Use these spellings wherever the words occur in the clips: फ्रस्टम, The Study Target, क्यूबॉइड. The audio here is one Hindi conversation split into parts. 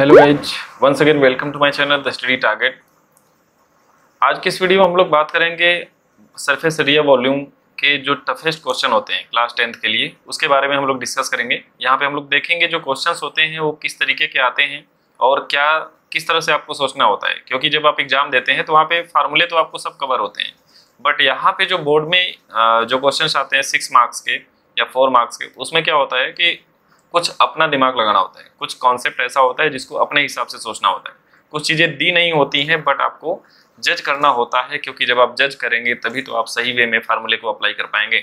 Hello guys, once again welcome to my channel the study target. आज की इस वीडियो में हम लोग बात करेंगे सरफेस एरिया वॉल्यूम के जो टफेस्ट क्वेश्चन होते हैं क्लास 10th के लिए, उसके बारे में हम लोग डिस्कस करेंगे। यहाँ पे हम लोग देखेंगे जो क्वेश्चंस होते हैं वो किस तरीके के आते हैं और क्या किस तरह से आपको सोचना होता है, क्योंकि जब आप एग्जाम देते हैं तो वहाँ पे फार्मूले तो आपको सब कवर होते हैं, बट यहाँ पे जो बोर्ड में जो क्वेश्चन आते हैं 6 मार्क्स के या 4 मार्क्स के, उसमें क्या होता है कि कुछ अपना दिमाग लगाना होता है, कुछ कॉन्सेप्ट ऐसा होता है जिसको अपने हिसाब से सोचना होता है, कुछ चीज़ें दी नहीं होती हैं बट आपको जज करना होता है, क्योंकि जब आप जज करेंगे तभी तो आप सही वे में फार्मूले को अप्लाई कर पाएंगे।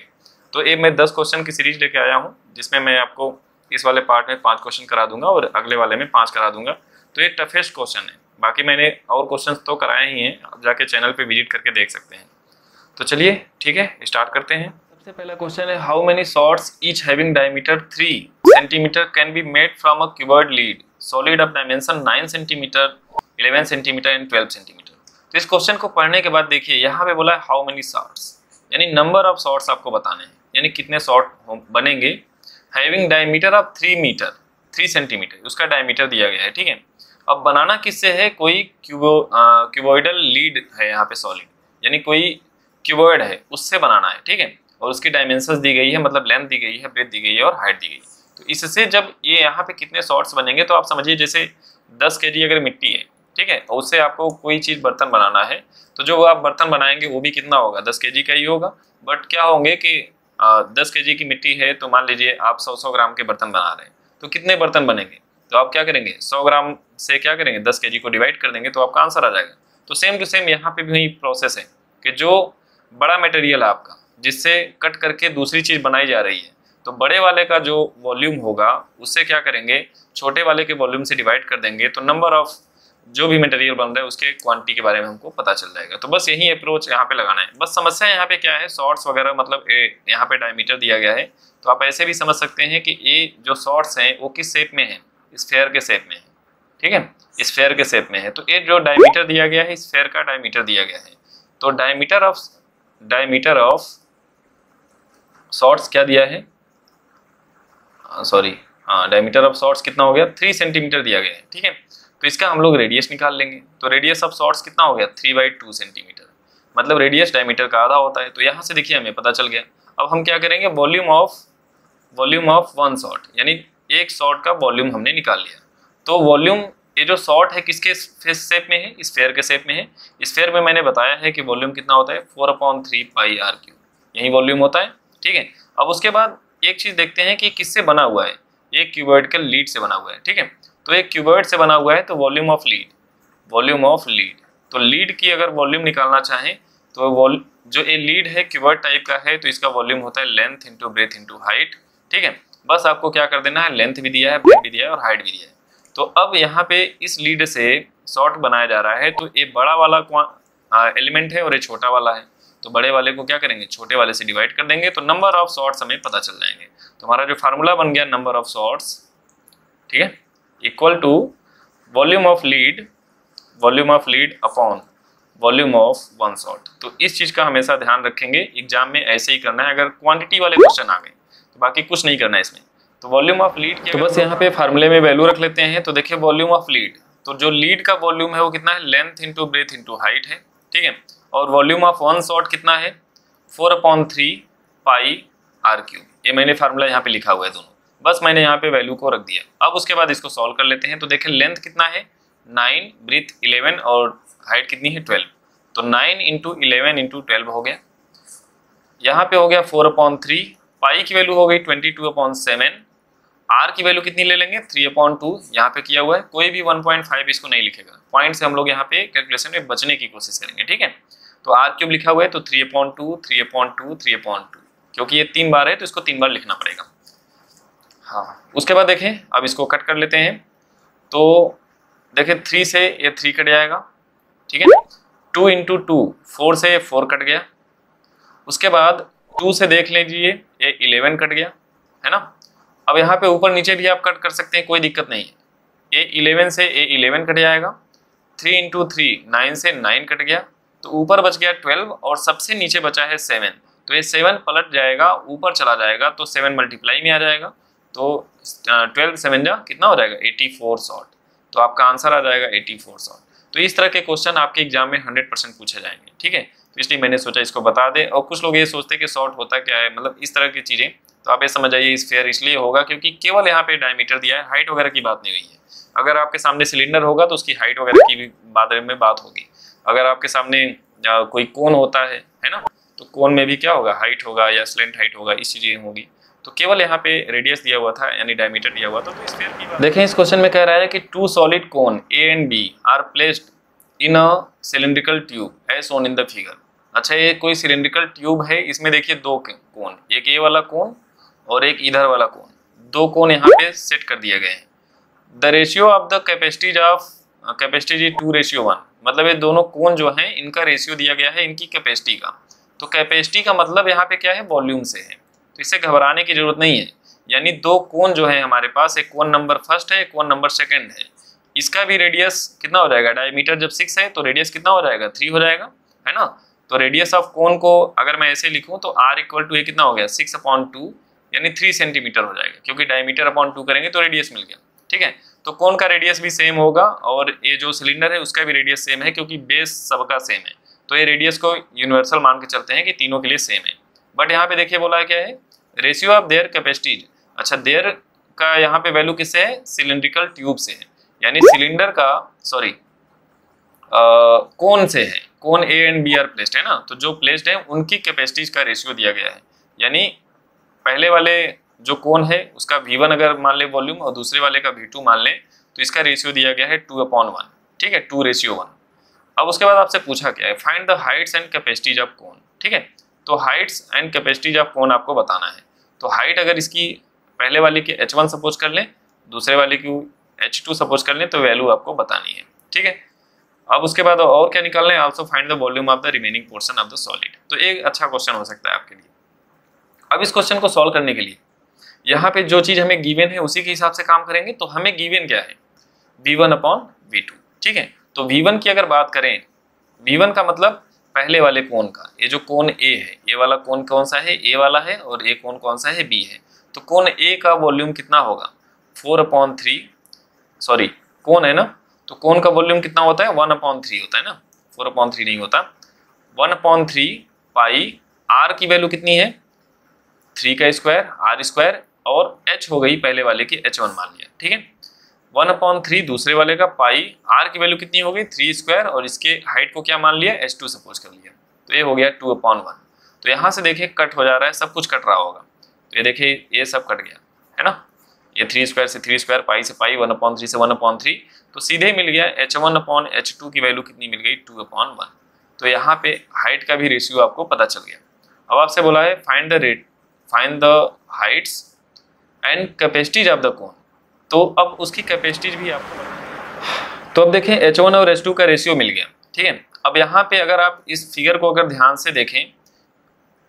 तो ये मैं 10 क्वेश्चन की सीरीज लेके आया हूँ, जिसमें मैं आपको इस वाले पार्ट में 5 क्वेश्चन करा दूंगा और अगले वाले में 5 करा दूंगा। तो ये टफेस्ट क्वेश्चन है, बाकी मैंने और क्वेश्चन तो कराए ही हैं, आप जाके चैनल पर विजिट करके देख सकते हैं। तो चलिए ठीक है, स्टार्ट करते हैं। सबसे पहला क्वेश्चन है, how many shots each having diameter 3 centimetre can be made from a cuboid lead solid of dimension 9 centimetre, 11 centimetre and 12 centimetre. तो इस क्वेश्चन को पढ़ने के बाद देखिए यहाँ पे बोला है हाउ मेनी शॉट्स, यानी नंबर ऑफ शॉट्स आपको बताने हैं, यानी कितने शॉट बनेंगे। हैविंग डायमीटर ऑफ 3 सेंटीमीटर, उसका डायमीटर दिया गया है। ठीक है, अब बनाना किससे है, कोई क्यूबॉइडल लीड है यहाँ पे सॉलिड, यानी कोई क्यूबॉइड है उससे बनाना है। ठीक है, और उसकी डायमेंशंस दी गई है, मतलब लेंथ दी गई है, ब्रेथ दी गई है और हाइट दी गई है। तो इससे जब ये यहाँ पे कितने शॉट्स बनेंगे, तो आप समझिए जैसे 10 केजी अगर मिट्टी है, ठीक है, और उससे आपको कोई चीज़ बर्तन बनाना है, तो जो आप बर्तन बनाएंगे वो भी कितना होगा, 10 केजी का ही होगा। बट क्या होंगे कि 10 केजी की मिट्टी है तो मान लीजिए आप 100 ग्राम के बर्तन बना रहे हैं, तो कितने बर्तन बनेंगे। तो आप क्या करेंगे, 100 ग्राम से क्या करेंगे, 10 केजी को डिवाइड कर देंगे, तो आपका आंसर आ जाएगा। तो सेम टू सेम यहाँ पे भी वही प्रोसेस है कि जो बड़ा मटेरियल है आपका, जिससे कट करके दूसरी चीज़ बनाई जा रही है, तो बड़े वाले का जो वॉल्यूम होगा उससे क्या करेंगे, छोटे वाले के वॉल्यूम से डिवाइड कर देंगे, तो नंबर ऑफ जो भी मटेरियल बन रहा है उसके क्वांटिटी के बारे में हमको पता चल जाएगा। तो बस यही अप्रोच यहाँ पे लगाना है। बस समस्या यहाँ पे क्या है, शॉर्ट्स वगैरह, मतलब यहाँ पे डायमीटर दिया गया है, तो आप ऐसे भी समझ सकते हैं कि ये जो शॉर्ट्स हैं वो किस शेप में है, स्फेयर के शेप में है। ठीक है, स्फेयर के शेप में है, तो ये जो डायमीटर दिया गया है स्फेयर का डायमीटर दिया गया है, तो डायमीटर ऑफ शॉर्ट्स क्या दिया है, डायमीटर ऑफ शॉर्ट्स कितना हो गया, 3 सेंटीमीटर दिया गया है। ठीक है, तो इसका हम लोग रेडियस निकाल लेंगे, तो रेडियस ऑफ शॉर्ट्स कितना हो गया, 3/2 सेंटीमीटर, मतलब रेडियस डायमीटर का आधा होता है। तो यहाँ से देखिए हमें पता चल गया। अब हम क्या करेंगे, वॉल्यूम ऑफ 1 शॉट, यानी एक शॉट का वॉल्यूम हमने निकाल लिया। तो वॉल्यूम, ये जो शॉट है किसके शेप में है, स्फेयर के शेप में है। स्फेयर में मैंने बताया है कि वॉल्यूम कितना होता है, 4/3 पाई r3, यही वॉल्यूम होता है। ठीक है, अब उसके बाद एक चीज़ देखते हैं कि किससे बना हुआ है, एक क्यूबॉइड के लीड से बना हुआ है। ठीक है, तो एक क्यूबॉइड से बना हुआ है, तो वॉल्यूम ऑफ लीड, तो लीड की अगर वॉल्यूम निकालना चाहें तो जो ये लीड है क्यूबॉइड टाइप का है, तो इसका वॉल्यूम होता है length into breadth into height. ठीक है, बस आपको क्या कर देना है, लेंथ भी दिया है, ब्रेथ भी दिया है और हाइट भी दिया है। तो अब यहाँ पे इस लीड से शॉर्ट बनाया जा रहा है, तो ये बड़ा वाला एलिमेंट है और ये छोटा वाला है, तो बड़े वाले को क्या करेंगे, छोटे वाले से डिवाइड कर देंगे, तो नंबर ऑफ शॉर्ट्स हमें पता चल जाएंगे। तो हमारा जो फार्मूला बन गया, नंबर ऑफ शॉर्ट्स, ठीक है, equal to volume of lead upon volume of 1 shot. तो इस चीज़ का हमेशा ध्यान रखेंगे, एग्जाम में ऐसे ही करना है। अगर क्वांटिटी वाले क्वेश्चन आ गए तो बाकी कुछ नहीं करना है इसमें। तो वॉल्यूम ऑफ लीड के बस यहाँ पे फार्मूले में वैल्यू रख लेते हैं। तो देखिए वॉल्यूम ऑफ लीड, तो जो लीड का वॉल्यूम है वो कितना है, length into breadth into height है। ठीक है, और वॉल्यूम ऑफ 1 शॉट कितना है, 4/3 पाई r3, ये मैंने फार्मूला यहाँ पे लिखा हुआ है दोनों, बस मैंने यहाँ पे वैल्यू को रख दिया। अब उसके बाद इसको सॉल्व कर लेते हैं। तो देखें लेंथ कितना है 9, ब्रेथ 11 और हाइट कितनी है 12, तो 9 इंटू 11 इंटू 12 हो गया। यहाँ पे हो गया 4/3, पाई की वैल्यू हो गई 22/7, आर की वैल्यू कितनी ले लेंगे 3/2, यहाँ पे किया हुआ है, कोई भी 1.5 इसको नहीं लिखेगा, पॉइंट से हम लोग यहाँ पे कैलकुलेशन में बचने की कोशिश करेंगे। ठीक है, तो आर क्यूब लिखा हुआ है, तो 3/2, 3/2, 3/2, क्योंकि ये 3 बार है तो इसको 3 बार लिखना पड़ेगा। हाँ, उसके बाद देखें, अब इसको कट कर लेते हैं। तो देखें 3 से ये 3 कट जाएगा, ठीक है, 2 इंटू 2, 4 से 4 कट गया, उसके बाद 2 से देख लीजिए ये 11 कट गया है ना। अब यहाँ पे ऊपर नीचे भी आप कट कर सकते हैं, कोई दिक्कत नहीं है। ए 11 से ए 11 कट जाएगा, 3 इंटू 3, 9 से 9 कट गया, तो ऊपर बच गया 12 और सबसे नीचे बचा है 7, तो ये 7 पलट जाएगा, ऊपर चला जाएगा, तो 7 मल्टीप्लाई में आ जाएगा, तो 12 7 जा कितना हो जाएगा 84 शॉट। तो आपका आंसर आ जाएगा 84 शॉर्ट। तो इस तरह के क्वेश्चन आपके एग्जाम में 100% पूछे जाएंगे, ठीक है। तो इसलिए मैंने सोचा इसको बता दे। और कुछ लोग ये सोचते हैं कि शॉर्ट होता क्या है, मतलब इस तरह की चीज़ें, तो आप ये समझ आइए इस फेयर इसलिए होगा क्योंकि केवल यहाँ पे डायमीटर दिया है, हाइट वगैरह की बात नहीं हुई है। अगर आपके सामने सिलेंडर होगा तो उसकी हाइट वगैरह की भी बारे में बात होगी। अगर आपके सामने कोई कोन होता है ना, तो कोन में भी क्या होगा, हाइट होगा या स्लेंट हाइट होगा, इस चीज़ें होंगी। तो केवल यहाँ पे रेडियस दिया हुआ था यानी डायमीटर दिया हुआ था। तो इस फेयर की बात देखें, इस क्वेश्चन में कह रहा है कि two solid cone A and B are placed in a cylindrical tube as shown in the figure. अच्छा, ये कोई सिलेंड्रिकल ट्यूब है, इसमें देखिए दो कोन, एक ये वाला कोन और एक इधर वाला कोन, दो कोन यहाँ पे सेट कर दिए गए हैं। The ratio of the capacity 2:1, मतलब ये दोनों कोन जो हैं इनका रेशियो दिया गया है इनकी कैपेसिटी का। तो कैपेसिटी का मतलब यहाँ पे क्या है, वॉल्यूम से है, तो इससे घबराने की जरूरत नहीं है। यानी दो कोन जो है हमारे पास, एक कोन नंबर फर्स्ट है, एक कोन नंबर सेकेंड है, इसका भी रेडियस कितना हो जाएगा, डायमीटर जब 6 है तो रेडियस कितना हो जाएगा, 3 हो जाएगा, है ना। तो रेडियस ऑफ कोन को अगर मैं ऐसे लिखूँ तो r=a कितना हो गया, 6/2 यानी 3 सेंटीमीटर हो जाएगा, क्योंकि डायमीटर अपॉन 2 करेंगे तो रेडियस मिल गया, ठीक है। तो कोन का रेडियस भी सेम होगा और ये जो सिलेंडर है उसका भी रेडियस सेम है क्योंकि बेस सबका सेम है। तो ये रेडियस को यूनिवर्सल मान के चलते हैं कि तीनों के लिए सेम है। बट यहाँ पे देखिए बोला क्या है, रेशियो ऑफ देयर कैपेसिटीज। अच्छा, देयर का यहाँ पे वैल्यू किससे है, सिलेंड्रिकल ट्यूब से है, यानी सिलेंडर का सॉरी कोन से है। Cone A and B are placed है ना, तो जो प्लेस्ड है उनकी कैपेसिटीज का रेशियो दिया गया है। यानी पहले वाले जो कोन है उसका V1 अगर मान ले वॉल्यूम और दूसरे वाले का V2 मान ले, तो इसका रेशियो दिया गया है 2/1, ठीक है, 2:1। अब उसके बाद आपसे पूछा क्या है, find the heights and capacities of cone, ठीक है। तो heights and capacities of cone आपको बताना है। तो हाइट अगर इसकी पहले वाले की H1 सपोज कर लें, दूसरे वाले की H2 सपोज कर लें, तो वैल्यू आपको बतानी है, ठीक है। अब उसके बाद और क्या निकालना है, also find the volume of the remaining portion of the solid. तो एक अच्छा क्वेश्चन हो सकता है आपके लिए। अब इस क्वेश्चन को सॉल्व करने के लिए यहाँ पे जो चीज़ हमें गिवन है उसी के हिसाब से काम करेंगे। तो हमें गिवन क्या है, V1/V2, ठीक है। तो V1 की अगर बात करें, V1 का मतलब पहले वाले कोन का, ये जो कोन A है, ये वाला कोन कौन सा है, A वाला है, और ये कोन कौन सा है, B है। तो कोन A का वॉल्यूम कितना होगा, 4/3 कोन है ना, तो कोन का वॉल्यूम कितना होता है, 1/3 होता है ना, 4/3 नहीं होता। 1/3 पाई, आर की वैल्यू कितनी है, 3² r² और h हो गई पहले वाले की h1 मान लिया, ठीक है। 1/3 दूसरे वाले का पाई, r की वैल्यू कितनी हो गई, 3² और इसके हाइट को क्या मान लिया, h2 सपोज कर लिया, तो ये हो गया 2/1। तो यहाँ से देखिए कट हो जा रहा है, सब कुछ कट रहा होगा, तो ये देखिए ये सब कट गया है ना, ये 3² से 3², पाई से पाई, 1/3 से 1/3, तो सीधे मिल गया h1/h2 की वैल्यू कितनी मिल गई, 2/1। तो यहाँ पे हाइट का भी रेशियो आपको पता चल गया। अब आपसे बोला है find the heights and capacities of the cone, तो अब उसकी कैपेसिटीज भी आपको। तो अब देखें H1 और H2 का रेशियो मिल गया, ठीक है। अब यहाँ पे अगर आप इस फिगर को अगर ध्यान से देखें,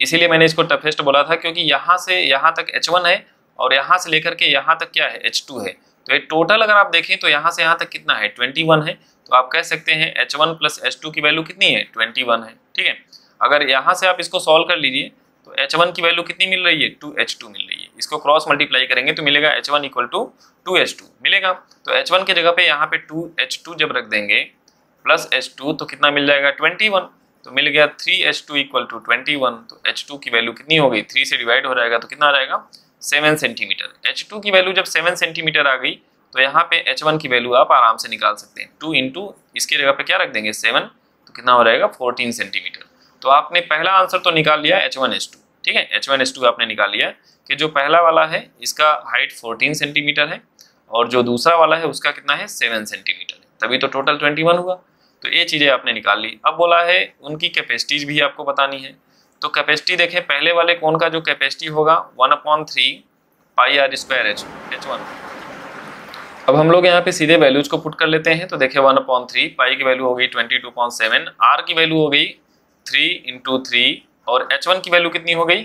इसीलिए मैंने इसको टफेस्ट बोला था, क्योंकि यहाँ से यहाँ तक H1 है और यहाँ से लेकर के यहाँ तक क्या है, H2 है। तो ये टोटल अगर आप देखें तो यहाँ से यहाँ तक कितना है, 21 है। तो आप कह सकते हैं H1 + H2 की वैल्यू कितनी है, 21 है, ठीक है। अगर यहाँ से आप इसको सॉल्व कर लीजिए तो H1 की वैल्यू कितनी मिल रही है, 2H2 मिल रही है। इसको क्रॉस मल्टीप्लाई करेंगे तो मिलेगा H1 = 2H2 मिलेगा। तो H1 के जगह पे यहाँ पे 2H2 जब रख देंगे प्लस H2 तो कितना मिल जाएगा, 21। तो मिल गया 3H2 = 21। तो H2 की वैल्यू कितनी हो गई, 3 से डिवाइड हो जाएगा तो कितना आ जाएगा, 7 सेंटीमीटर। H2 की वैल्यू जब 7 सेंटीमीटर आ गई तो यहाँ पे H1 की वैल्यू आप आराम से निकाल सकते हैं, 2 इसके जगह पे क्या रख देंगे, 7, तो कितना हो जाएगा, 14 सेंटीमीटर। तो आपने पहला आंसर तो निकाल लिया H1H2, ठीक है। H1H2 आपने निकाल लिया कि जो पहला वाला है इसका हाइट 14 सेंटीमीटर है और जो दूसरा वाला है उसका कितना है, 7 सेंटीमीटर है, तभी तो टोटल 21 हुआ। तो ये चीज़ें आपने निकाल ली। अब बोला है उनकी कैपेसिटीज भी आपको बतानी है। तो कैपेसिटी देखें, पहले वाले कोन का जो कैपेसिटी होगा 1/3 πr² H1। अब हम लोग यहाँ पे सीधे वैल्यूज को पुट कर लेते हैं। तो देखिए 1/3 पाई की वैल्यू हो गई 22.7, आर की वैल्यू हो गई 3 × 3 और H1 की वैल्यू कितनी हो गई,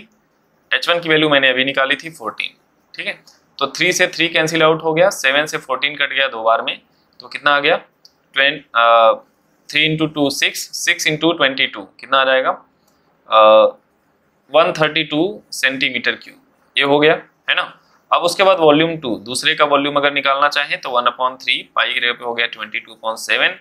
H1 की वैल्यू मैंने अभी निकाली थी 14, ठीक है। तो 3 से 3 कैंसिल आउट हो गया, 7 से 14 कट गया 2 बार में, तो कितना आ गया 3 × 2 6 × 22 कितना आ जाएगा 132 सेंटीमीटर क्यूब, ये हो गया है ना। अब उसके बाद वॉल्यूम टू, दूसरे का वॉल्यूम अगर निकालना चाहें तो 1/3 पाई की जगह पे हो गया 22.7,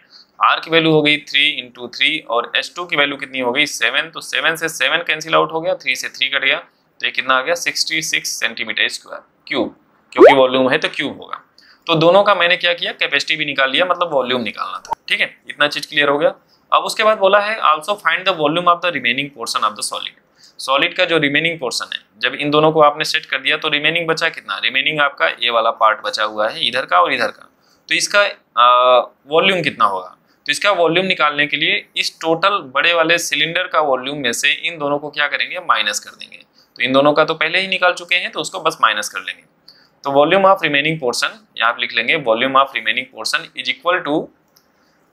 आर की वैल्यू हो गई 3 × 3 और S2 की वैल्यू कितनी हो गई 7, तो 7 से 7 कैंसिल आउट हो गया, 3 से 3 कट गया, तो ये कितना आ गया 66 सेंटीमीटर स्क्वायर क्यूब, क्योंकि वॉल्यूम है तो क्यूब होगा। तो दोनों का मैंने क्या किया, कैपेसिटी भी निकाल लिया, मतलब वॉल्यूम निकालना था। ठीक है, इतना चीज क्लियर हो गया। अब उसके बाद बोला है also find the volume of the remaining portion of the solid, solid का जो रिमेनिंग पोर्शन है, जब इन दोनों को आपने सेट कर दिया तो रिमेनिंग बचा कितना, रिमेनिंग आपका ये वाला पार्ट बचा हुआ है इधर का और इधर का, तो इसका वॉल्यूम कितना होगा, तो इसका वॉल्यूम निकालने के लिए इस टोटल बड़े वाले सिलेंडर का वॉल्यूम में से इन दोनों को क्या करेंगे, माइनस कर देंगे। तो इन दोनों का तो पहले ही निकाल चुके हैं तो उसको बस माइनस कर लेंगे। तो वॉल्यूम ऑफ रिमेनिंग पोर्शन, यहाँ आप लिख लेंगे volume of remaining portion is equal to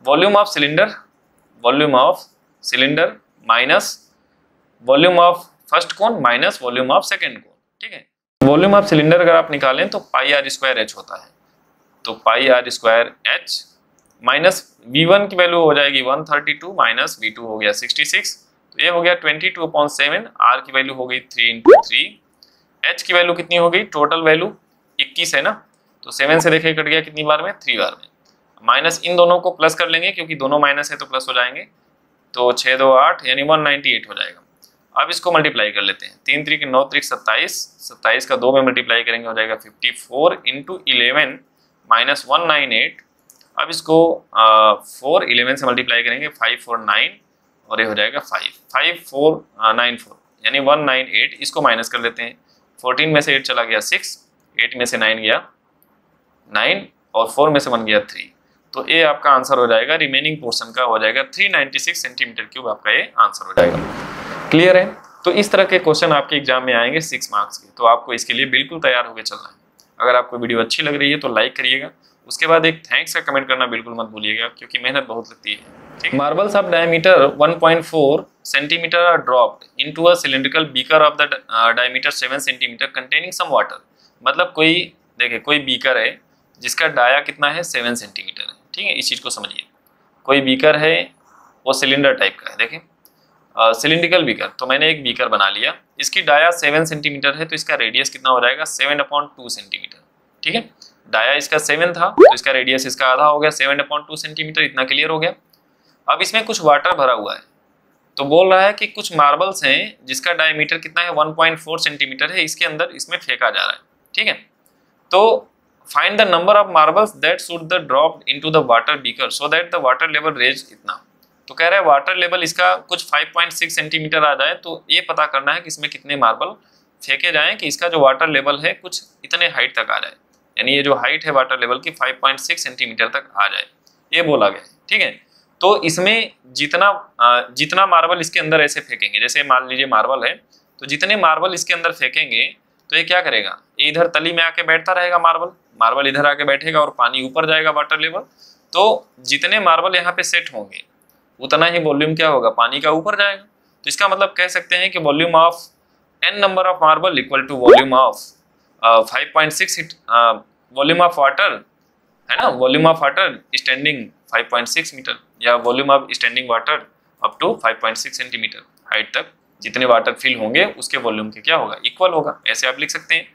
volume of cylinder, volume of cylinder minus volume of first cone minus volume of second cone. ठीक है, वॉल्यूम ऑफ सिलेंडर अगर आप निकालें तो पाई आर स्क्वायर एच होता है, तो pi r square H minus V1 की वैल्यू हो जाएगी 132 माइनस V2 हो गया 66, तो ये हो गया 22.7, R की वैल्यू हो गई 3 × 3, H की वैल्यू कितनी हो गई, टोटल वैल्यू 21 है ना, तो 7 से देखे कट गया कितनी बार में, 3 बार में, माइनस इन दोनों को प्लस कर लेंगे क्योंकि दोनों माइनस है तो प्लस हो जाएंगे, तो 6×2 = 8 यानी 198 हो जाएगा। अब इसको मल्टीप्लाई कर लेते हैं, 3×3 = 9×3 = 27, 27 का 2 में मल्टीप्लाई करेंगे हो जाएगा 54 × 11 माइनस 198। अब इसको 4×11 से मल्टीप्लाई करेंगे 549 और ये हो जाएगा 5, 5494 यानी 198, इसको माइनस कर लेते हैं, 14 में से 8 चला गया 6, 8 में से 9 गया 9 और 4 में से 1 गया 3, तो ये आपका आंसर हो जाएगा, रिमेनिंग पोर्शन का हो जाएगा 396 सेंटीमीटर क्यूब, आपका ये आंसर हो जाएगा। क्लियर है, तो इस तरह के क्वेश्चन आपके एग्जाम में आएंगे 6 मार्क्स के, तो आपको इसके लिए बिल्कुल तैयार होकर चलना है। अगर आपको वीडियो अच्छी लग रही है तो लाइक करिएगा, उसके बाद एक थैंक्स का कमेंट करना बिल्कुल मत भूलिएगा क्योंकि मेहनत बहुत लगती है। ठीक, marbles of diameter 1.4 centimetre are dropped into a cylindrical beaker of the diameter 7 centimetre containing some water, मतलब कोई देखिए कोई बीकर है जिसका डाया कितना है 7 सेंटीमीटर है। ठीक है, इस चीज़ को समझिए, कोई बीकर है वो सिलेंडर टाइप का है, देखें सिलिंड्रिकल बीकर, तो मैंने एक बीकर बना लिया, इसकी डाया 7 सेंटीमीटर है तो इसका रेडियस कितना हो जाएगा 7/2 सेंटीमीटर। ठीक है, डाया इसका 7 था तो इसका रेडियस इसका आधा हो गया 7/2 सेंटीमीटर, इतना क्लियर हो गया। अब इसमें कुछ वाटर भरा हुआ है, तो बोल रहा है कि कुछ मार्बल्स हैं जिसका डायमीटर कितना है 1.4 सेंटीमीटर है, इसके अंदर इसमें फेंका जा रहा है। ठीक है, तो find the number of marbles that should the drop into the water beaker so that the water level raise इतना, तो कह रहा है वाटर लेवल इसका कुछ 5.6 सेंटीमीटर आ जाए तो ये पता करना है कि इसमें कितने मार्बल फेंके जाएँ कि इसका जो वाटर लेवल है कुछ इतने हाइट तक आ जाए, यानी ये जो हाइट है वाटर लेवल की 5.6 सेंटीमीटर तक आ जाए, ये बोला गया। ठीक है, तो इसमें जितना मार्बल इसके अंदर ऐसे फेंकेंगे, जैसे मान लीजिए मार्बल है तो जितने मार्बल इसके अंदर फेंकेंगे तो ये क्या करेगा, ये इधर तली में आके बैठता रहेगा, मार्बल इधर आके बैठेगा और पानी ऊपर जाएगा वाटर लेवल, तो जितने मार्बल यहाँ पे सेट होंगे उतना ही वॉल्यूम क्या होगा, पानी का ऊपर जाएगा। तो इसका मतलब कह सकते हैं कि volume of n number of marble equal to volume of 5.6 volume of water है ना, volume of water standing 5.6 metre या volume of standing water up to 5.6 centimetre height तक, जितने वाटर फिल होंगे उसके वॉल्यूम के क्या होगा, इक्वल होगा, ऐसे आप लिख सकते हैं।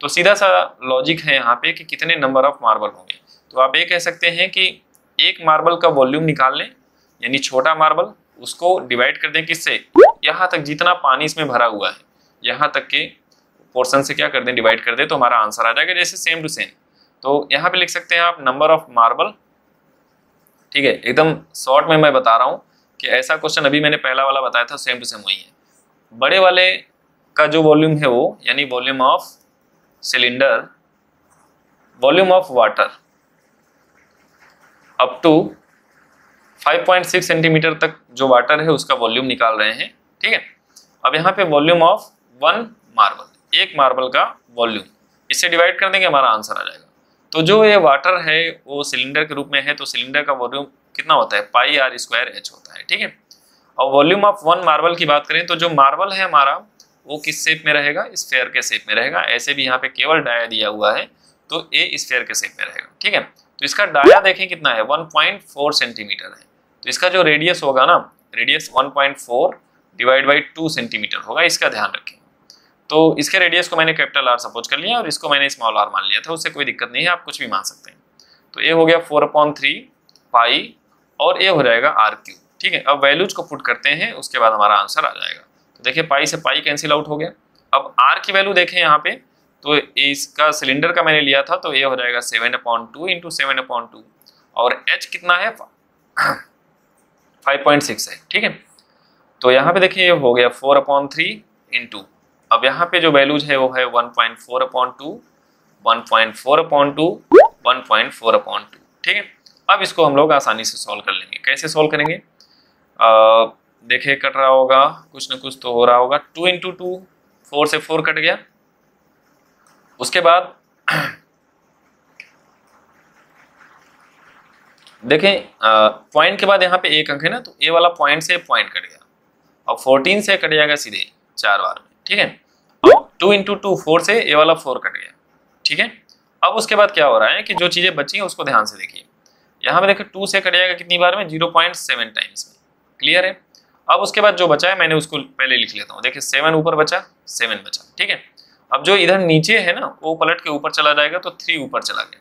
तो सीधा सा लॉजिक है यहाँ पे कि कितने नंबर ऑफ मार्बल होंगे, तो आप ये कह सकते हैं कि एक मार्बल का वॉल्यूम निकाल लें, यानी छोटा मार्बल उसको डिवाइड कर दें किससे, यहाँ तक जितना पानी इसमें भरा हुआ है यहाँ तक के पोर्शन से क्या कर दें, डिवाइड कर दें, तो हमारा आंसर आ जाएगा जैसे सेम टू सेम। तो यहाँ पे लिख सकते हैं आप नंबर ऑफ मार्बल। ठीक है, एकदम शॉर्ट में मैं बता रहा हूँ कि ऐसा क्वेश्चन अभी मैंने पहला वाला बताया था, सेम टू सेम वही है। बड़े वाले का जो वॉल्यूम है वो यानी volume of cylinder volume of water up to 5.6 centimetre तक जो वाटर है उसका वॉल्यूम निकाल रहे हैं। ठीक है, अब यहाँ पे वॉल्यूम ऑफ 1 मार्बल, एक मार्बल का वॉल्यूम, इससे डिवाइड कर देंगे, हमारा आंसर आ जाएगा। तो जो ये वाटर है वो सिलेंडर के रूप में है तो सिलेंडर का वॉल्यूम कितना होता है, पाई आर स्क्वायर एच होता है। ठीक है, और वॉल्यूम ऑफ 1 मार्बल की बात करें तो जो मार्बल है हमारा वो किस शेप में रहेगा, स्फेयर के शेप में रहेगा, ऐसे भी यहाँ पे केवल डाया दिया हुआ है तो ये स्फेयर के शेप में रहेगा। ठीक है, तो इसका डाया देखें कितना है 1.4 सेंटीमीटर है, तो इसका जो रेडियस होगा ना, रेडियस 1.4 डिवाइड बाई 2 सेंटीमीटर होगा, इसका ध्यान रखें। तो इसके रेडियस को मैंने कैपिटल आर सपोज कर लिया और इसको मैंने स्मॉल आर मान लिया था, उससे कोई दिक्कत नहीं है, आप कुछ भी मान सकते हैं। तो ये हो गया 4/3 पाई और ये हो जाएगा r³ ठीक है। अब वैल्यूज को पुट करते हैं, उसके बाद हमारा आंसर आ जाएगा। तो देखिए पाई से पाई कैंसिल आउट हो गया। अब r की वैल्यू देखें यहाँ पे, तो इसका सिलेंडर का मैंने लिया था तो ये हो जाएगा 7/2 × 7/2 और h कितना है 5.6 है ठीक है। तो यहाँ पे देखिए हो गया 4/3 × अब यहाँ पे जो वैल्यूज है वो है 1.4/2 1.4/2 ठीक है। अब इसको हम लोग आसानी से सॉल्व कर लेंगे। कैसे सॉल्व करेंगे देखिए, कट रहा होगा कुछ ना कुछ तो हो रहा होगा। 2 × 2 4 से 4 कट गया, उसके बाद देखें पॉइंट के बाद यहाँ पे एक अंक है ना, तो ये वाला पॉइंट से पॉइंट कट गया और 14 से कट जाएगा सीधे 4 बार में ठीक है। अब 2 × 2 4 से ये वाला 4 कट गया ठीक है। अब उसके बाद क्या हो रहा है कि जो चीज़ें बची हैं उसको ध्यान से देखिए। यहाँ पे देखिए 2 से कट जाएगा कितनी बार में 0.7 टाइम्स में, क्लियर है। अब उसके बाद जो बचा है मैंने उसको पहले लिख लेता हूँ। देखिए 7 ऊपर बचा 7 बचा ठीक है। अब जो इधर नीचे है ना वो पलट के ऊपर चला जाएगा तो 3 ऊपर चला गया।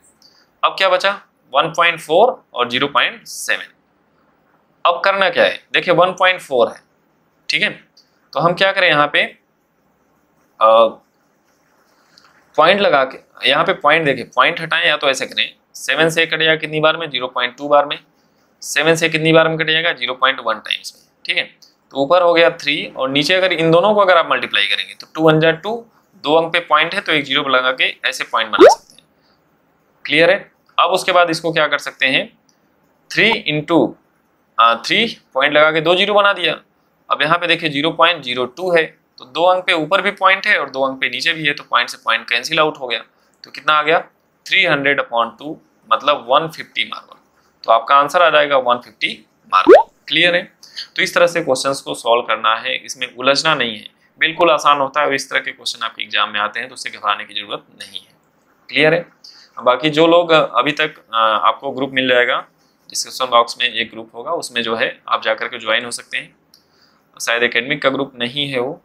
अब क्या बचा 1.4 और 0.7। अब करना क्या है देखिए 1.4 है ठीक है। तो हम क्या करें यहाँ पे पॉइंट लगा के, यहाँ पे पॉइंट देखिए पॉइंट हटाएं या तो ऐसे करें 7 से कटेगा कितनी बार में 0.2 बार में, 7 से कितनी बार में कटेगा 0.1 टाइम्स में ठीक है। तो ऊपर हो गया 3 और नीचे अगर इन दोनों को अगर आप मल्टीप्लाई करेंगे तो 2 × 2 2 अंक पे पॉइंट है तो एक 0 लगा के ऐसे पॉइंट बना सकते हैं, क्लियर है। अब उसके बाद इसको क्या कर सकते हैं 3 × 3 पॉइंट लगा के 2 0 बना दिया। अब यहाँ पे देखिए 0.02 है तो 2 अंक पे ऊपर भी पॉइंट है और 2 अंक पे नीचे भी है तो पॉइंट से पॉइंट कैंसिल आउट हो गया। तो कितना आ गया 300/2 मतलब 150 मार्वल। तो आपका आंसर आ जाएगा 150 मार्वल, क्लियर है। तो इस तरह से क्वेश्चंस को सॉल्व करना है, इसमें उलझना नहीं है, बिल्कुल आसान होता है। और इस तरह के क्वेश्चन आपके एग्जाम में आते हैं तो उससे घबराने की जरूरत नहीं है, क्लियर है। बाकी जो लोग अभी तक आपको ग्रुप मिल जाएगा, डिस्क्रिप्शन बॉक्स में एक ग्रुप होगा उसमें जो है आप जाकर के ज्वाइन हो सकते हैं। शायद एकेडमिक का ग्रुप नहीं है वो,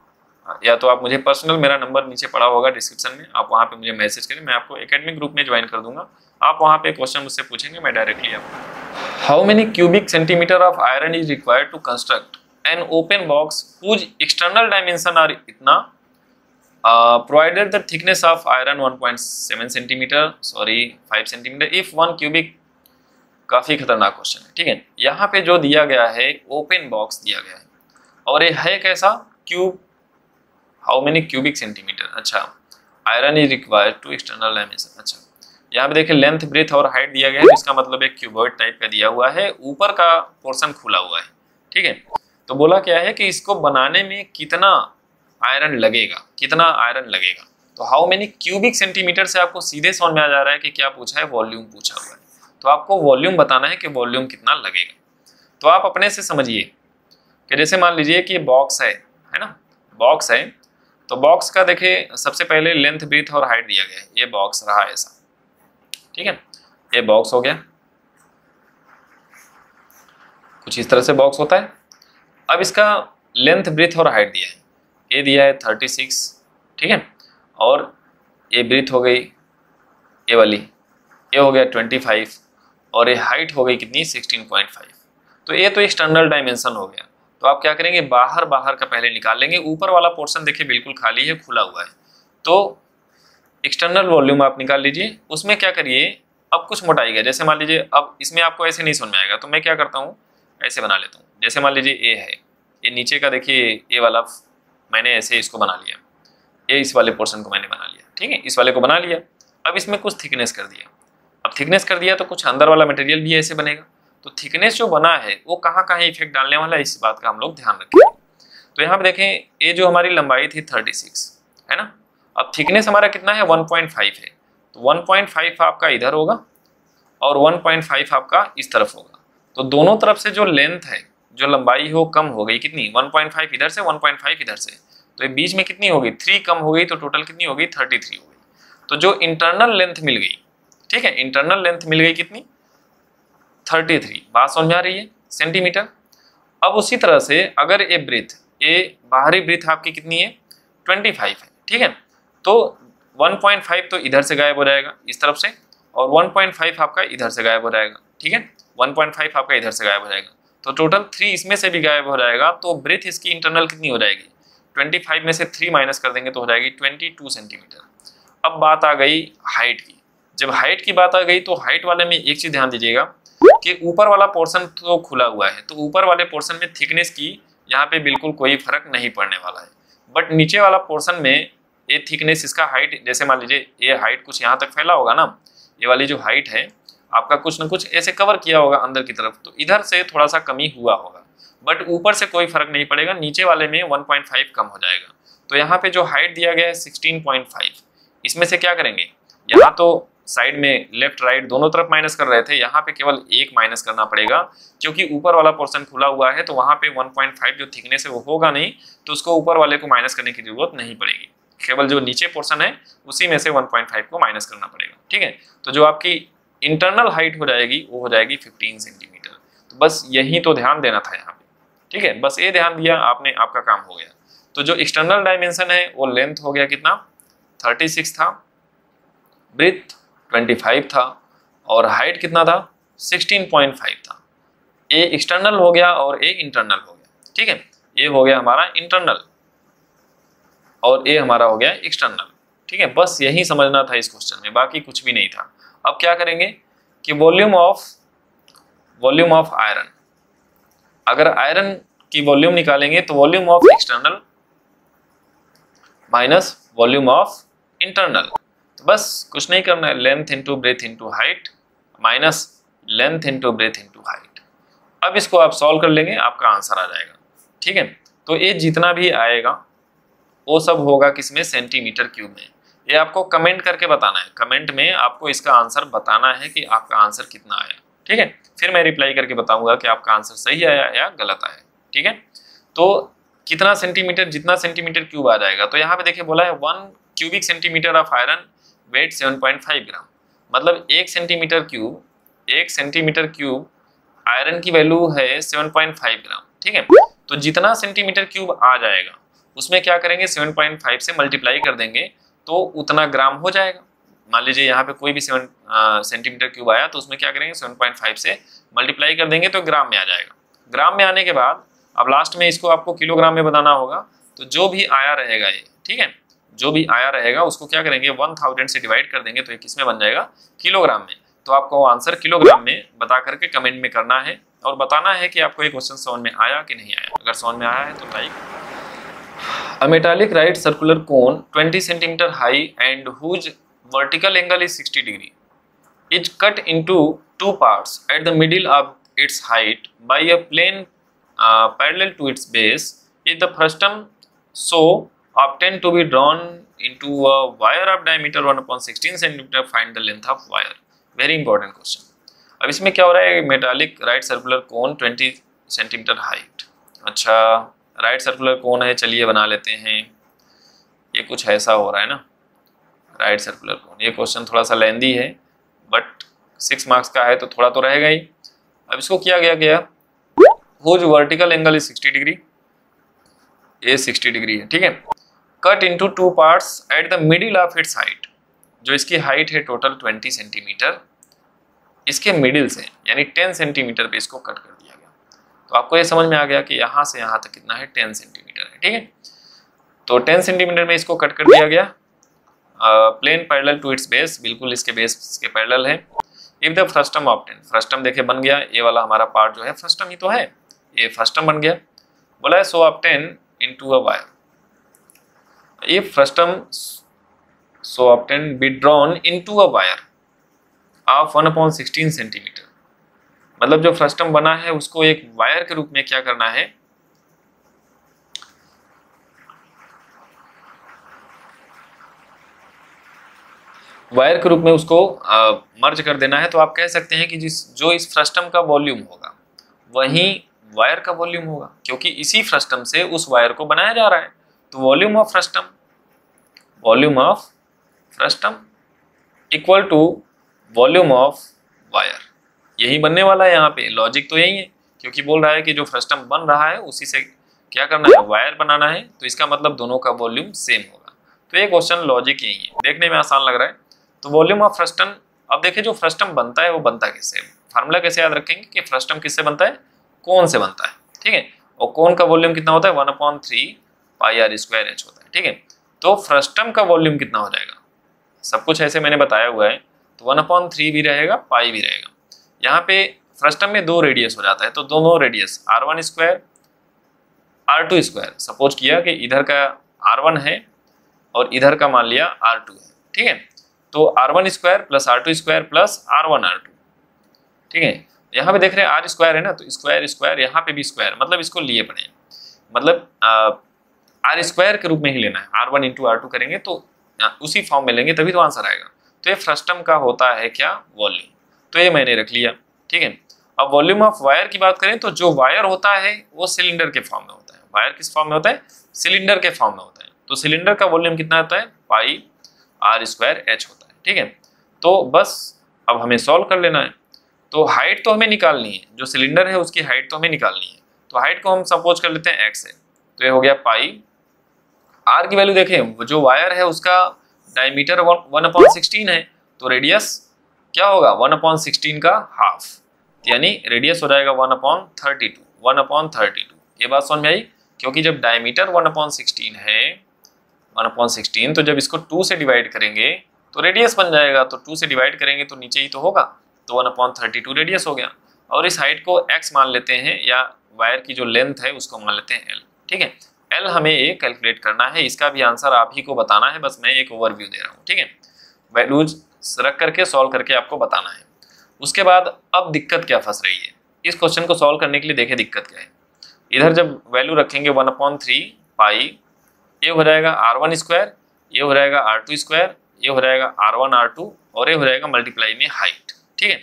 या तो आप मुझे पर्सनल, मेरा नंबर नीचे पड़ा होगा डिस्क्रिप्शन में, आप वहाँ पे मुझे मैसेज करें, मैं आपको एकेडमिक ग्रुप में ज्वाइन कर दूंगा। आप वहाँ पे क्वेश्चन मुझसे पूछेंगे, मैं डायरेक्टली आपको how many cubic centimetre of iron is required to construct an open box whose external dimension are इतना provided the thickness of iron 5 centimetre if 1 cubic. काफ़ी खतरनाक क्वेश्चन है ठीक है। यहाँ पे जो दिया गया है ओपन बॉक्स दिया गया है और ये है कैसा cube, how many cubic centimetre, अच्छा iron is required to external dimension. अच्छा यहाँ पे देखिए लेंथ ब्रेथ और हाइट दिया गया है, इसका मतलब एक क्यूबॉइड टाइप का दिया हुआ है, ऊपर का पोर्शन खुला हुआ है ठीक है। तो बोला क्या है कि इसको बनाने में कितना आयरन लगेगा, कितना आयरन लगेगा। तो हाउ मेनी क्यूबिक सेंटीमीटर से आपको सीधे समझ में आ जा रहा है कि क्या पूछा है, वॉल्यूम पूछा हुआ है। तो आपको वॉल्यूम बताना है कि वॉल्यूम कितना लगेगा। तो आप अपने से समझिए कि जैसे मान लीजिए कि बॉक्स है ना, बॉक्स है तो बॉक्स का देखिए सबसे पहले लेंथ ब्रीथ और हाइट दिया गया है, ये बॉक्स रहा ऐसा ठीक है। ये बॉक्स हो गया, कुछ इस तरह से बॉक्स होता है। अब इसका लेंथ ब्रीथ और हाइट दिया है, ये दिया है 36 ठीक है, और ये ब्रीथ हो गई ये वाली, ये हो गया 25 और ये हाइट हो गई कितनी 16.5। तो ये तो एक्सटर्नल डायमेंशन हो गया। तो आप क्या करेंगे बाहर का पहले निकाल लेंगे, ऊपर वाला पोर्शन देखिए बिल्कुल खाली है, खुला हुआ है, तो एक्सटर्नल वॉल्यूम आप निकाल लीजिए। उसमें क्या करिए अब कुछ मोटाई है, जैसे मान लीजिए अब इसमें आपको ऐसे नहीं समझ में आएगा तो मैं क्या करता हूँ ऐसे बना लेता हूँ। जैसे मान लीजिए ए है, ये नीचे का देखिए ए वाला मैंने ऐसे इसको बना लिया, ए इस वाले पोर्शन को मैंने बना लिया ठीक है, इस वाले को बना लिया। अब इसमें कुछ थिकनेस कर दिया, अब थिकनेस कर दिया तो कुछ अंदर वाला मटेरियल भी ऐसे बनेगा। तो थिकनेस जो बना है वो कहाँ कहाँ इफेक्ट डालने वाला है, इस बात का हम लोग ध्यान रखें। तो यहाँ पे देखें ये जो हमारी लंबाई थी 36 है ना, अब थिकनेस हमारा कितना है 1.5 है, तो 1.5 आपका इधर होगा और 1.5 आपका इस तरफ होगा। तो दोनों तरफ से जो लेंथ है, जो लंबाई हो कम हो गई कितनी, 1.5 इधर से 1.5 इधर से, तो ये बीच में कितनी होगी 3 कम हो गई, तो टोटल कितनी होगी 33 हो गई। तो जो इंटरनल लेंथ मिल गई ठीक है, इंटरनल लेंथ मिल गई कितनी 33, बात समझ में आ रही है सेंटीमीटर। अब उसी तरह से अगर ये ब्रीथ, ये बाहरी ब्रीथ आपकी कितनी है 25 है ठीक है। तो 1.5 तो इधर से गायब हो जाएगा इस तरफ से, और 1.5 आपका इधर से गायब हो जाएगा, ठीक है, 1.5 आपका इधर से गायब हो जाएगा, तो टोटल 3 इसमें से भी गायब हो जाएगा। तो ब्रेथ इसकी इंटरनल कितनी हो जाएगी, 25 में से 3 माइनस कर देंगे तो हो जाएगी 22 सेंटीमीटर। अब बात आ गई हाइट की। जब हाइट की बात आ गई तो हाइट वाले में एक चीज़ ध्यान दीजिएगा कि ऊपर वाला पोर्शन तो खुला हुआ है, तो ऊपर वाले पोर्शन में थिकनेस की यहाँ पे बिल्कुल कोई फर्क नहीं पड़ने वाला है, बट नीचे वाला पोर्शन में ये थिकनेस, इसका हाइट, जैसे मान लीजिए ये हाइट कुछ यहाँ तक फैला होगा ना, ये वाली जो हाइट है आपका कुछ ना कुछ ऐसे कवर किया होगा अंदर की तरफ, तो इधर से थोड़ा सा कमी हुआ होगा, बट ऊपर से कोई फर्क नहीं पड़ेगा, नीचे वाले में 1.5 कम हो जाएगा। तो यहाँ पे जो हाइट दिया गया है 16.5, इसमें से क्या करेंगे, यहाँ तो साइड में लेफ्ट राइट दोनों तरफ माइनस कर रहे थे, यहाँ पे केवल एक माइनस करना पड़ेगा क्योंकि ऊपर वाला पोर्शन खुला हुआ है, तो वहाँ पे 1.5 जो थिकनेस है वो होगा नहीं, तो उसको ऊपर वाले को माइनस करने की जरूरत नहीं पड़ेगी, केवल जो नीचे पोर्शन है उसी में से 1.5 को माइनस करना पड़ेगा, ठीक है। तो जो आपकी इंटरनल हाइट हो जाएगी वो हो जाएगी 15 सेंटीमीटर। तो बस यही तो ध्यान देना था यहाँ पे, ठीक है, बस ये ध्यान दिया आपने, आपका काम हो गया। तो जो एक्सटर्नल डायमेंशन है वो लेंथ हो गया कितना, 36 था, ब्रेथ 25 था, और हाइट कितना था 16.5 था। ये एक्सटर्नल हो गया और ये इंटरनल हो गया, ठीक है, ये हो गया हमारा इंटरनल और ये हमारा हो गया एक्सटर्नल, ठीक है। बस यही समझना था इस क्वेश्चन में, बाकी कुछ भी नहीं था। अब क्या करेंगे कि वॉल्यूम ऑफ आयरन, अगर आयरन की वॉल्यूम निकालेंगे तो volume of external minus volume of internal. तो बस कुछ नहीं करना है, length into breadth into height minus length into breadth into height. अब इसको आप सॉल्व कर लेंगे, आपका आंसर आ जाएगा, ठीक है। तो ये जितना भी आएगा वो सब होगा किसमें, सेंटीमीटर क्यूब में। ये आपको कमेंट करके बताना है, कमेंट में आपको इसका आंसर बताना है कि आपका आंसर कितना आया, ठीक है। फिर मैं रिप्लाई करके बताऊंगा कि आपका आंसर सही आया या गलत आया, ठीक है। तो कितना सेंटीमीटर, जितना सेंटीमीटर क्यूब आ जाएगा, तो यहाँ पे देखिए बोला है 1 cubic centimetre of iron, weight 7.5 gram, मतलब 1 सेंटीमीटर क्यूब आयरन की वैल्यू है 7.5 ग्राम, ठीक है। तो जितना सेंटीमीटर क्यूब आ जाएगा उसमें क्या करेंगे, 7.5 से मल्टीप्लाई कर देंगे तो उतना ग्राम हो जाएगा। मान लीजिए यहाँ पे कोई भी सेंटीमीटर क्यूब आया तो उसमें क्या करेंगे, 7.5 से मल्टीप्लाई कर देंगे तो ग्राम में आ जाएगा। ग्राम में आने के बाद अब लास्ट में इसको आपको किलोग्राम में बनाना होगा, तो जो भी आया रहेगा ये, ठीक है, जो भी आया रहेगा उसको क्या करेंगे, 1000 से डिवाइड कर देंगे तो ये किस में बन जाएगा, किलोग्राम में। तो आपको आंसर किलोग्राम में बता करके कमेंट में करना है और बताना है कि आपको ये क्वेश्चन समझ में आया कि नहीं आया। अगर समझ में आया है तो like. A metallic right circular cone 20 centimetre high and whose vertical angle is 60 degree is cut into 2 parts at the middle of its height by a plane parallel to its base. Is the फ्रस्टम so obtain to be drawn into a wire of diameter 1/16 centimetre, find the length of wire. Very important question. अब इसमें क्या हो रहा है, metallic right circular cone 20 centimetre height. अच्छा, राइट सर्कुलर कोन है, चलिए बना लेते हैं। ये कुछ ऐसा हो रहा है ना, राइट सर्कुलर कोन। ये क्वेश्चन थोड़ा सा लेंदी है बट 6 मार्क्स का है तो थोड़ा तो रहेगा ही। अब इसको किया गया whose vertical angle is 60 degree, ये 60 डिग्री है, ठीक है। Cut into 2 parts at the middle of its height, जो इसकी हाइट है टोटल 20 सेंटीमीटर, इसके मिडिल से यानी 10 सेंटीमीटर पे इसको कट कर दिया गया। तो आपको ये समझ में आ गया कि यहाँ से यहाँ तक कितना है, 10 सेंटीमीटर है, ठीक है। तो 10 सेंटीमीटर में इसको कट कर दिया गया, plane parallel to its base, बिल्कुल इसके बेस के पैरेलल है। If the फ्रस्टम obtain, फ्रस्टम देखे बन गया, ये वाला हमारा पार्ट जो है फ्रस्टम ही तो है, ये फ्रस्टम बन गया। बोला है so obtain into a wire, ये फ्रस्टम so obtain be drawn into a wire of 1/16 centimetre, मतलब जो फ्रस्टम बना है उसको एक वायर के रूप में क्या करना है, वायर के रूप में उसको मर्ज कर देना है। तो आप कह सकते हैं कि जो इस फ्रस्टम का वॉल्यूम होगा वही वायर का वॉल्यूम होगा, क्योंकि इसी फ्रस्टम से उस वायर को बनाया जा रहा है। तो volume of फ्रस्टम equal to volume of wire, यही बनने वाला है। यहाँ पे लॉजिक तो यही है, क्योंकि बोल रहा है कि जो फ्रस्टम बन रहा है उसी से क्या करना है, वायर बनाना है, तो इसका मतलब दोनों का वॉल्यूम सेम होगा। तो ये क्वेश्चन लॉजिक यही है, देखने में आसान लग रहा है। तो वॉल्यूम ऑफ फ्रस्टम, अब देखिए जो फ्रस्टम बनता है वो बनता किससे, फार्मूला कैसे याद रखेंगे कि फ्रस्टम किससे बनता है, कोन से बनता है, ठीक है। और कोन का वॉल्यूम कितना होता है, 1/3 πr² h होता है, ठीक है। तो फ्रस्टम का वॉल्यूम कितना हो जाएगा, सब कुछ ऐसे मैंने बताया हुआ है, तो 1/3 भी रहेगा, पाई भी रहेगा। यहाँ पे फ्रस्टम में दो रेडियस हो जाता है, तो दोनों रेडियस r1² r2², सपोज किया कि इधर का r1 है और इधर का मान लिया r2 है, ठीक है। तो r1² + r2² + r1 r2, ठीक है। यहाँ पे देख रहे हैं r² है ना, तो स्क्वायर यहाँ पे भी स्क्वायर, मतलब इसको लिए पड़े, मतलब r² के रूप में ही लेना है, r1 × r2 करेंगे तो उसी फॉर्म में लेंगे तभी तो आंसर आएगा। तो ये फ्रस्टम का होता है क्या, वॉल्यूम, तो ये मैंने रख लिया, ठीक है। अब वॉल्यूम ऑफ वायर की बात करें तो जो वायर होता है वो सिलेंडर के फॉर्म में होता है। वायर किस फॉर्म में होता है, सिलेंडर के फॉर्म में होता है। तो सिलेंडर का वॉल्यूम कितना होता है, πr² h होता है, ठीक है। तो बस अब हमें सॉल्व कर लेना है। तो हाइट तो हमें निकालनी है, जो सिलेंडर है उसकी हाइट तो हमें निकालनी है। तो हाइट को हम सपोज कर लेते हैं x है, तो ये हो गया पाई आर की वैल्यू देखें, जो वायर है उसका डायमीटर 1/16 है, तो रेडियस क्या होगा, 1/16 का हाफ, यानी रेडियस हो जाएगा 1/32। ये बात समझ में आई, क्योंकि जब डायमीटर 1/16 है, 1/16 तो जब इसको 2 से डिवाइड करेंगे तो रेडियस बन जाएगा, तो 2 से डिवाइड करेंगे तो नीचे ही तो होगा, तो 1/32 रेडियस हो गया। और इस हाइट को x मान लेते हैं, या वायर की जो लेंथ है उसको मान लेते हैं l, ठीक है। l हमें ये कैलकुलेट करना है, इसका भी आंसर आप ही को बताना है, बस मैं एक ओवरव्यू दे रहा हूँ, ठीक है। वैल्यूज रख करके सॉल्व करके आपको बताना है। उसके बाद अब दिक्कत क्या फंस रही है इस क्वेश्चन को सॉल्व करने के लिए, देखें दिक्कत क्या है। इधर जब वैल्यू रखेंगे 1/3 पाई, ये हो जाएगा r1², ये हो जाएगा r2², ये हो जाएगा r1 r2, और ये हो जाएगा मल्टीप्लाई में हाइट, ठीक है।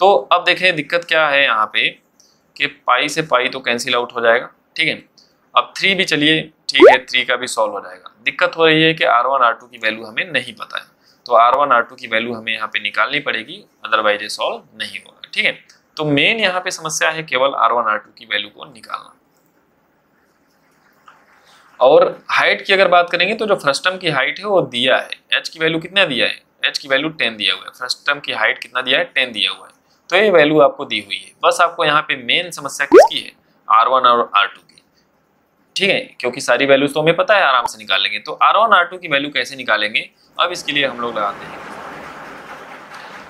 तो अब देखें दिक्कत क्या है यहाँ पे कि पाई से पाई तो कैंसिल आउट हो जाएगा, ठीक है। अब 3 भी चलिए ठीक है, 3 का भी सॉल्व हो जाएगा। दिक्कत हो रही है कि r1 r2 की वैल्यू हमें नहीं पता है, तो r1 r2 की वैल्यू हमें यहाँ पे निकालनी पड़ेगी, अदरवाइज ये सॉल्व नहीं होगा, ठीक है। तो मेन यहाँ पे समस्या है केवल r1 r2 की वैल्यू को निकालना। और हाइट की अगर बात करेंगे तो जो फ्रस्टम की हाइट है वो दिया है, h की वैल्यू कितना दिया है, h की वैल्यू 10 दिया हुआ है, फ्रस्टम की हाइट कितना दिया है, 10 दिया हुआ है, तो ये वैल्यू आपको दी हुई है। बस आपको यहाँ पे मेन समस्या किसकी है, r1 और r2 की, ठीक है, क्योंकि सारी वैल्यूज तो हमें पता है, आराम से निकालेंगे। तो r1 r2 की वैल्यू कैसे निकालेंगे, अब इसके लिए हम लोग लगाते हैं।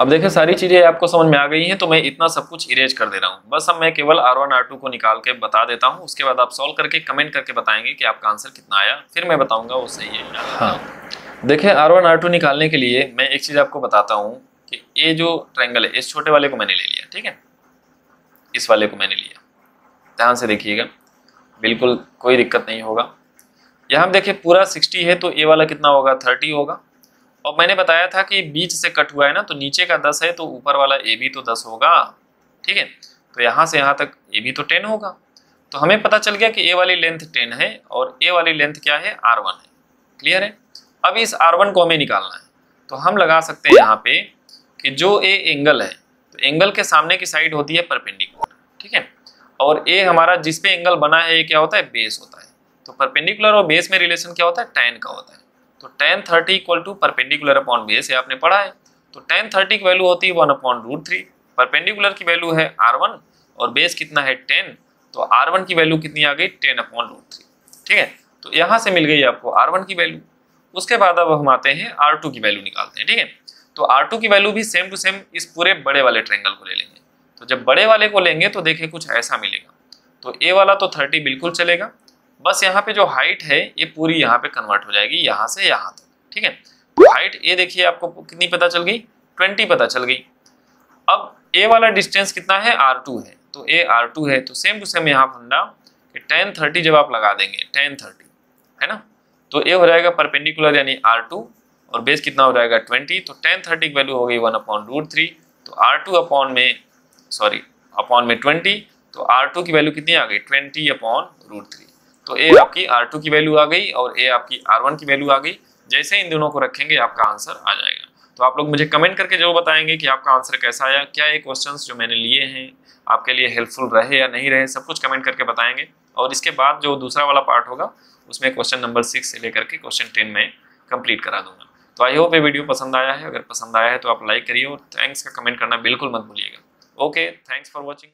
अब देखें सारी चीज़ें आपको समझ में आ गई हैं, तो मैं इतना सब कुछ इरेज कर दे रहा हूँ, बस अब मैं केवल r1 r2 को निकाल के बता देता हूँ। उसके बाद आप सॉल्व करके कमेंट करके बताएंगे कि आपका आंसर कितना आया, फिर मैं बताऊँगा वो सही है। हाँ देखें, r1 r2 निकालने के लिए मैं एक चीज़ आपको बताता हूँ कि ये जो ट्रायंगल है, इस छोटे वाले को मैंने ले लिया, ठीक है, इस वाले को मैंने लिया, ध्यान से देखिएगा, बिल्कुल कोई दिक्कत नहीं होगा। यहाँ देखिए पूरा 60 है, तो ये वाला कितना होगा, 30 होगा। और मैंने बताया था कि बीच से कट हुआ है ना, तो नीचे का 10 है, तो ऊपर वाला ए भी तो 10 होगा, ठीक है। तो यहाँ से यहाँ तक ए भी तो 10 होगा। तो हमें पता चल गया कि ए वाली लेंथ 10 है और ए वाली लेंथ क्या है, r1 है, क्लियर है। अब इस r1 को हमें निकालना है, तो हम लगा सकते हैं यहाँ पे कि जो ए एंगल है, तो एंगल के सामने की साइड होती है परपेंडिकुलर, ठीक है। और ए हमारा जिस पे एंगल बना है ये क्या होता है, बेस होता है। तो परपेंडिकुलर और बेस में रिलेशन क्या होता है, tan का होता है। तो tan 30 = परपेंडिकुलर अपॉन बेस, ये आपने पढ़ा है। तो tan 30 की वैल्यू होती है 1/√3, परपेंडिकुलर की वैल्यू है r1 और बेस कितना है 10, तो r1 की वैल्यू कितनी आ गई, 10/√3, ठीक है। तो यहाँ से मिल गई आपको r1 की वैल्यू। उसके बाद अब हम आते हैं r2 की वैल्यू निकालते हैं, ठीक है। तो r2 की वैल्यू भी सेम टू सेम इस पूरे बड़े वाले ट्रायंगल को ले लेंगे। तो जब बड़े वाले को लेंगे तो देखिए कुछ ऐसा मिलेगा। तो ए वाला तो 30 बिल्कुल चलेगा, बस यहाँ पे जो हाइट है ये पूरी यहाँ पे कन्वर्ट हो जाएगी, यहाँ से यहाँ तक, ठीक है। तो हाइट ये देखिए आपको कितनी पता चल गई, 20 पता चल गई। अब ए वाला डिस्टेंस कितना है, r2 है, तो ए r2 है। तो सेम टू सेम यहाँ फंडा कि tan 30 जब आप लगा देंगे, tan 30 है ना, तो ए हो जाएगा परपेंडिकुलर यानी r2 और बेस कितना हो जाएगा 20, तो tan 30 की वैल्यू हो गई 1/√3, तो r2 अपॉन में 20, तो r2 की वैल्यू कितनी आ गई, 20/√3। तो ए आपकी r2 की वैल्यू आ गई और ए आपकी r1 की वैल्यू आ गई। जैसे इन दोनों को रखेंगे आपका आंसर आ जाएगा। तो आप लोग मुझे कमेंट करके जरूर बताएंगे कि आपका आंसर कैसा आया, क्या ये क्वेश्चंस जो मैंने लिए हैं आपके लिए हेल्पफुल रहे या नहीं रहे, सब कुछ कमेंट करके बताएंगे। और इसके बाद जो दूसरा वाला पार्ट होगा उसमें क्वेश्चन नंबर 6 से लेकर के क्वेश्चन 10 में कंप्लीट करा दूंगा। तो आई होप ये वीडियो पसंद आया है, अगर पसंद आया है तो आप लाइक करिए और थैंक्स का कमेंट करना बिल्कुल मत भूलिएगा। Okay, thanks for watching.